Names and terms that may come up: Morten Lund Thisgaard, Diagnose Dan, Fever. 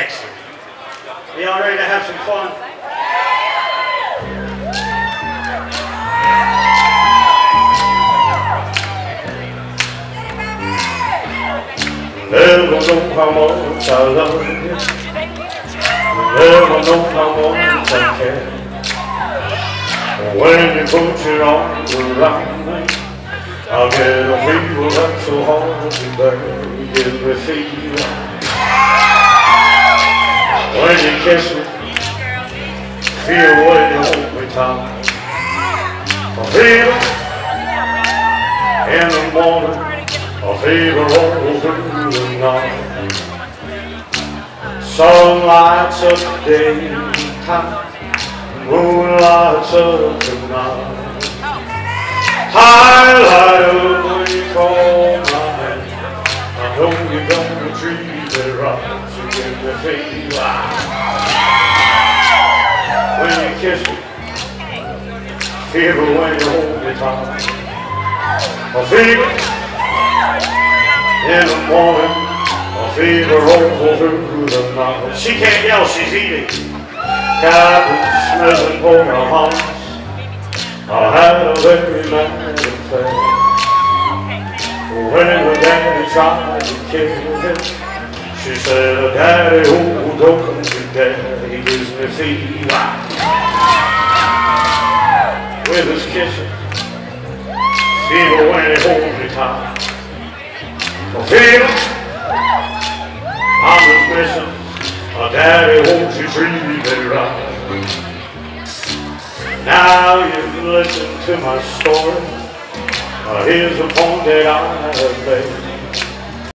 Excellent. Are y'all ready to have some fun? Never know how much I love you. Never know how much I care. When you put your arms around me, I'll get a fever that's so hard to bear. Give me fever when you kiss me, feel what you hold me tight. A fever in the morning, a fever all through the night. Sun lights up the daytime, moon lights up the night. Highlight of the cold night, I know you're gonna treat it right, so give me fever when you kiss me, fever when you hold me tight. A fever in the morning, a fever all through the night. She can't yell, she's eating. Cabin smelling for my heart. I had a very mad affair. When her daddy tried to kill me, she said, "Daddy, oh, don't you dare, he gives me fever." With his kisses, fever when he holds me tight. For fever, I'm just missing. Oh, daddy, won't you treat me right? Now you've listened to my story. Here's a point that I have made.